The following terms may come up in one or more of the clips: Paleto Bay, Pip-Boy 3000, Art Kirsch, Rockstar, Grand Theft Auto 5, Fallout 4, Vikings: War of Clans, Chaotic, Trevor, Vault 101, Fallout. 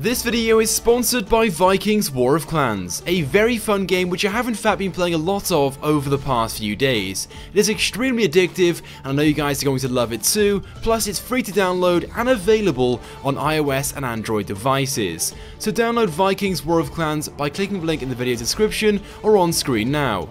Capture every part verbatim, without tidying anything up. This video is sponsored by Vikings: War of Clans, a very fun game which I have in fact been playing a lot of over the past few days. It is extremely addictive and I know you guys are going to love it too, plus it's free to download and available on iOS and Android devices. So download Vikings: War of Clans by clicking the link in the video description or on screen now.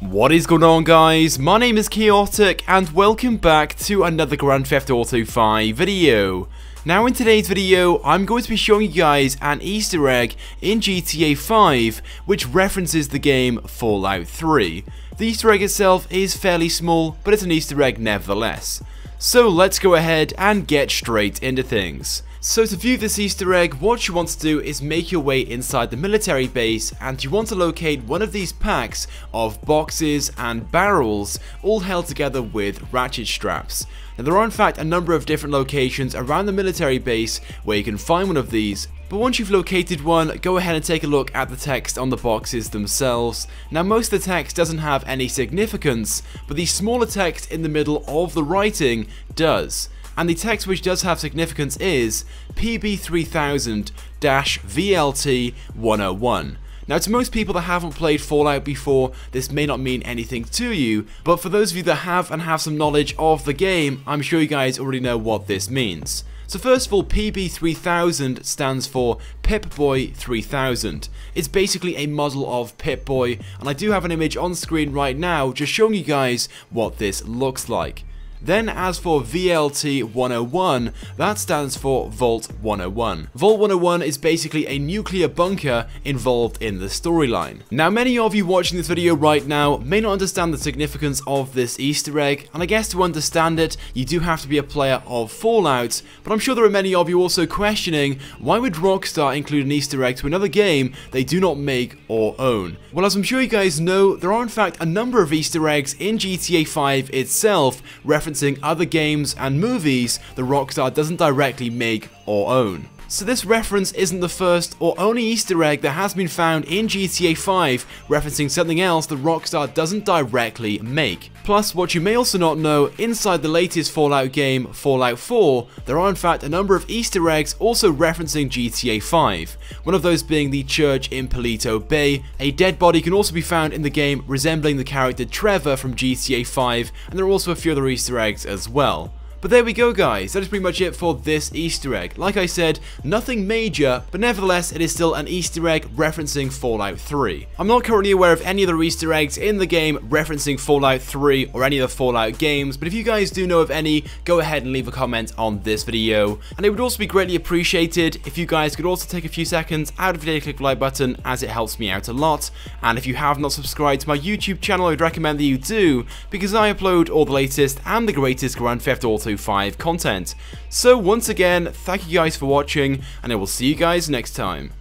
What is going on, guys? My name is Chaotic and welcome back to another Grand Theft Auto five video. Now in today's video, I'm going to be showing you guys an Easter egg in G T A five which references the game Fallout three. The Easter egg itself is fairly small, but it's an Easter egg nevertheless. So let's go ahead and get straight into things. So to view this Easter egg, what you want to do is make your way inside the military base and you want to locate one of these packs of boxes and barrels all held together with ratchet straps. Now there are in fact a number of different locations around the military base where you can find one of these. But once you've located one, go ahead and take a look at the text on the boxes themselves. Now most of the text doesn't have any significance, but the smaller text in the middle of the writing does. And the text which does have significance is P B three thousand dash V L T one oh one. Now to most people that haven't played Fallout before, this may not mean anything to you, but for those of you that have and have some knowledge of the game, I'm sure you guys already know what this means. So first of all, P B three thousand stands for Pip-Boy three thousand. It's basically a model of Pip-Boy, and I do have an image on screen right now just showing you guys what this looks like. Then as for V L T one oh one, that stands for Vault one oh one. Vault one oh one is basically a nuclear bunker involved in the storyline. Now many of you watching this video right now may not understand the significance of this Easter egg, and I guess to understand it you do have to be a player of Fallout, but I'm sure there are many of you also questioning, why would Rockstar include an Easter egg to another game they do not make or own? Well, as I'm sure you guys know, there are in fact a number of Easter eggs in G T A five itself referencing other games and movies that Rockstar doesn't directly make or own. So this reference isn't the first or only Easter egg that has been found in G T A five referencing something else that Rockstar doesn't directly make. Plus, what you may also not know, inside the latest Fallout game, Fallout four, there are in fact a number of Easter eggs also referencing G T A five, one of those being the church in Paleto Bay. A dead body can also be found in the game resembling the character Trevor from G T A five, and there are also a few other Easter eggs as well. But there we go, guys, that is pretty much it for this Easter egg. Like I said, nothing major, but nevertheless it is still an Easter egg referencing Fallout three. I'm not currently aware of any other Easter eggs in the game referencing Fallout three or any of the Fallout games, but if you guys do know of any, go ahead and leave a comment on this video. And it would also be greatly appreciated if you guys could also take a few seconds out of the video to click the like button, as it helps me out a lot. And if you have not subscribed to my YouTube channel, I would recommend that you do, because I upload all the latest and the greatest Grand Theft Auto five content. So once again, thank you guys for watching, and I will see you guys next time.